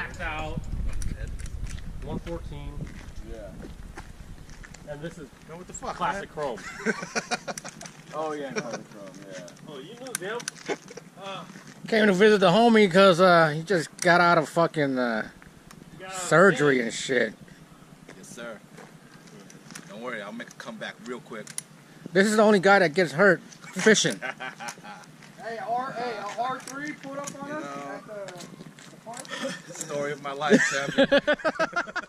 blacked out. 114. Yeah. And this is what the fuck, classic man? Chrome. Oh yeah, classic chrome. Yeah. Oh, you knew them. Came to visit the homie because he just got out of fucking surgery and shit. Yes, sir. Don't worry, I'll make a comeback real quick. This is the only guy that gets hurt fishing. Hey, R3 put up on us at the park. Story of my life, Sam.